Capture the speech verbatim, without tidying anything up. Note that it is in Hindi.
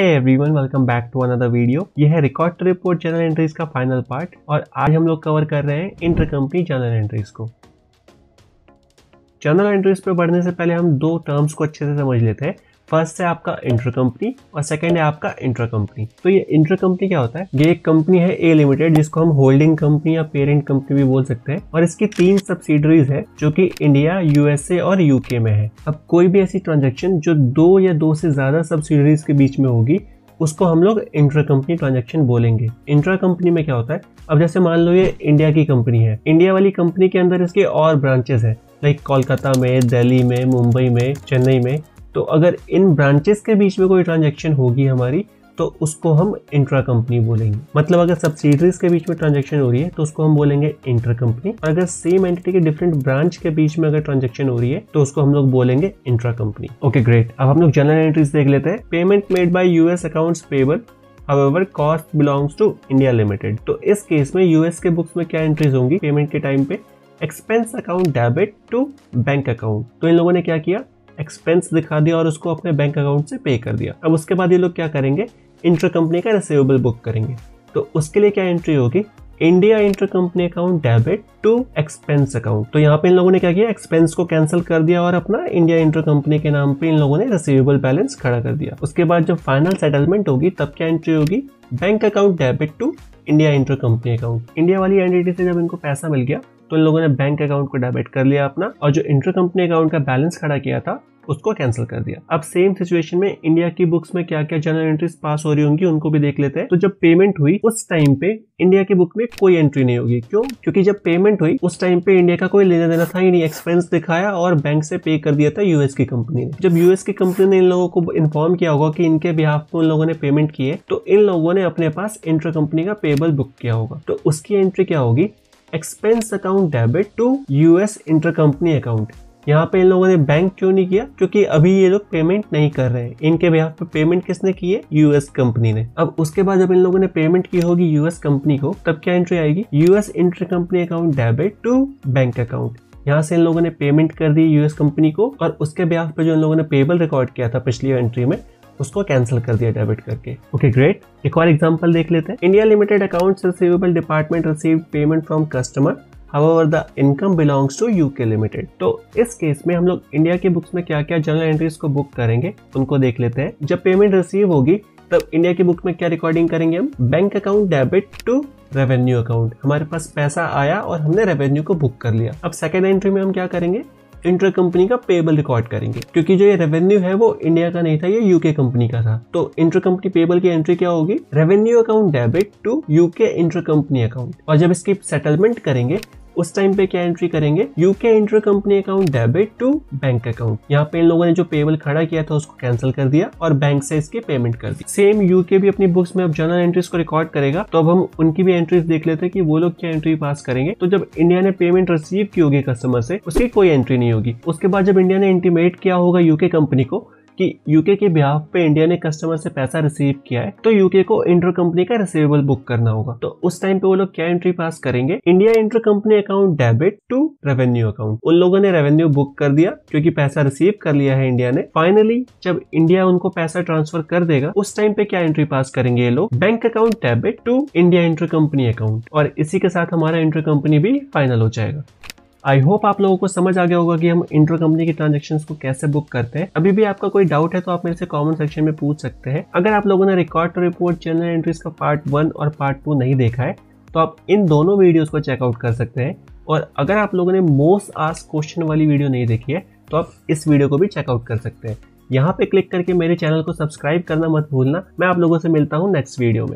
Hey everyone, welcome back to another video. यह है record to report journal entries का फाइनल पार्ट और आज हम लोग कवर कर रहे हैं इंटर कंपनी जर्नल एंट्रीज को। जर्नल एंट्रीज पे बढ़ने से पहले हम दो टर्म्स को अच्छे से समझ लेते हैं। फर्स्ट है आपका इंटर कंपनी और सेकंड है आपका इंटर कंपनी। तो ये इंटर कंपनी क्या होता है? ये एक कंपनी है ए लिमिटेड, जिसको हम होल्डिंग कंपनी या पेरेंट कंपनी भी बोल सकते हैं, और इसकी तीन सब्सिडरीज है जो कि इंडिया, यूएसए और यूके में है। अब कोई भी ऐसी ट्रांजेक्शन जो दो या दो से ज्यादा सब्सिडरीज के बीच में होगी उसको हम लोग इंट्रा कंपनी ट्रांजेक्शन बोलेंगे। इंट्रा कंपनी में क्या होता है? अब जैसे मान लो ये इंडिया की कंपनी है, इंडिया वाली कंपनी के अंदर इसके और ब्रांचेस है, लाइक कोलकाता में, दिल्ली में, मुंबई में, चेन्नई में। तो अगर इन ब्रांचेस के बीच में कोई ट्रांजैक्शन होगी हमारी तो उसको हम इंट्रा कंपनी बोलेंगे। मतलब अगर सब्सिडरीज के बीच में ट्रांजैक्शन हो रही है तो उसको हम बोलेंगे इंटर कंपनी, और अगर सेम एंटिटी के डिफरेंट ब्रांच के बीच में अगर ट्रांजैक्शन हो रही है तो उसको हम लोग बोलेंगे इंट्रा कंपनी। ओके ग्रेट, अब हम लोग जनरल एंट्रीज देख लेते हैं। Payment made by US accounts payable however cost belongs to India limited. तो इस केस में यूएस के बुक्स में क्या एंट्रीज होंगी पेमेंट के टाइम पे? Expense account debit to bank account. तो इन लोगों ने क्या किया? एक्सपेंस दिखा दिया और उसको अपने बैंक अकाउंट से पे कर दिया। अब उसके बाद ये लोग क्या करेंगे? इंटर कंपनी का रिसीवेबल बुक करेंगे। तो उसके लिए क्या एंट्री होगी? India inter company account debit to expense account. तो यहाँ पे इन लोगों ने क्या किया? एक्सपेंस को कैंसिल कर दिया और अपना इंडिया इंटर कंपनी के नाम पे इन लोगों ने रिसीवेबल बैलेंस खड़ा कर दिया। उसके बाद जब फाइनल सेटलमेंट होगी तब क्या एंट्री होगी? Bank account debit to India inter company account. India वाली एंटिटी से जब इनको पैसा मिल गया तो इन लोगों ने बैंक अकाउंट को डेबिट कर लिया अपना, और जो इंटर कंपनी अकाउंट का बैलेंस खड़ा किया था उसको कैंसिल कर दिया। अब सेम सिचुएशन में इंडिया की बुक्स में क्या क्या जनरल एंट्रीज पास हो रही होंगी उनको भी देख लेते हैं। तो जब पेमेंट हुई उस टाइम पे इंडिया की बुक में कोई एंट्री नहीं होगी। क्यों? क्योंकि जब पेमेंट हुई उस टाइम पे इंडिया का कोई लेना देना था ही नहीं। एक्सपेंस दिखाया और बैंक से पे कर दिया था यूएस की कंपनी ने। जब यूएस की कंपनी ने इन लोगों को इन्फॉर्म किया होगा कि इनके बिहाफ पे उन लोगों ने पेमेंट किए, तो इन लोगों ने अपने पास इंटर कंपनी का पेबल बुक किया होगा। तो उसकी एंट्री क्या होगी? Expense account debit to US inter company account. यहाँ पे इन लोगों ने बैंक क्यों नहीं किया? क्योंकि अभी ये लोग पेमेंट नहीं कर रहे हैं। इनके बिहाफ पे पेमेंट किसने की है? यूएस कंपनी ने। अब उसके बाद जब इन लोगों ने पेमेंट की होगी यूएस कंपनी को, तब क्या एंट्री आएगी? US inter company account debit to bank account. यहाँ से इन लोगों ने पेमेंट कर दी यूएस कंपनी को, और उसके बिहाफ पे जो इन लोगों ने पेबल रिकॉर्ड किया था पिछली एंट्री में उसको कैंसिल कर दिया डेबिट करके। ओके ग्रेट, एक और एग्जाम्पल देख लेते हैं। India limited accounts receivable department received payment from customer, however the income belongs to UK limited. तो इस केस में हम लोग इंडिया के बुक्स में क्या क्या जनरल एंट्रीज को बुक करेंगे उनको देख लेते हैं। जब पेमेंट रिसीव होगी तब इंडिया की बुक में क्या रिकॉर्डिंग करेंगे हम? Bank account debit to revenue account. हमारे पास पैसा आया और हमने रेवेन्यू को बुक कर लिया। अब सेकेंड एंट्री में हम क्या करेंगे? इंटर कंपनी का पेबल रिकॉर्ड करेंगे, क्योंकि जो ये रेवेन्यू है वो इंडिया का नहीं था, ये यूके कंपनी का था। तो इंटर कंपनी पेबल की एंट्री क्या होगी? Revenue account debit to UK inter company account. और जब इसकी सेटलमेंट करेंगे उस टाइम पे क्या एंट्री करेंगे? UK inter company account debit to bank account. यहाँ पे इन लोगों ने जो पेबल खड़ा किया था उसको कैंसिल कर दिया और बैंक से इसकी पेमेंट कर दी। सेम यूके भी अपनी बुक्स में अब जनरल एंट्रीज को रिकॉर्ड करेगा, तो अब हम उनकी भी एंट्रीज देख लेते हैं कि वो लोग क्या एंट्री पास करेंगे। तो जब इंडिया ने पेमेंट रिसीव की होगी कस्टमर से उसकी कोई एंट्री नहीं होगी। उसके बाद जब इंडिया ने इंटीमेट किया होगा यूके कंपनी को कि यूके के बिहाफ पे इंडिया ने कस्टमर से पैसा रिसीव किया है, तो यूके को इंटर कंपनी का रिसीवेबल बुक करना होगा। तो उस टाइम पे वो लोग क्या एंट्री पास करेंगे? India inter company account debit to revenue account. उन लोगों ने रेवेन्यू बुक कर दिया क्योंकि पैसा रिसीव कर लिया है इंडिया ने। फाइनली जब इंडिया उनको पैसा ट्रांसफर कर देगा उस टाइम पे क्या एंट्री पास करेंगे ये लोग? Bank account debit to India inter company account. और इसी के साथ हमारा इंटर कंपनी भी फाइनल हो जाएगा। आई होप आप लोगों को समझ आ गया होगा कि हम इंटर कंपनी के ट्रांजैक्शंस को कैसे बुक करते हैं। अभी भी आपका कोई डाउट है तो आप मेरे से कमेंट सेक्शन में पूछ सकते हैं। अगर आप लोगों ने record to report journal entries का पार्ट वन और पार्ट टू नहीं देखा है तो आप इन दोनों वीडियोस को चेकआउट कर सकते हैं, और अगर आप लोगों ने मोस्ट आस्क्ड क्वेश्चन वाली वीडियो नहीं देखी है तो आप इस वीडियो को भी चेकआउट कर सकते हैं। यहाँ पे क्लिक करके मेरे चैनल को सब्सक्राइब करना मत भूलना। मैं आप लोगों से मिलता हूँ नेक्स्ट वीडियो में।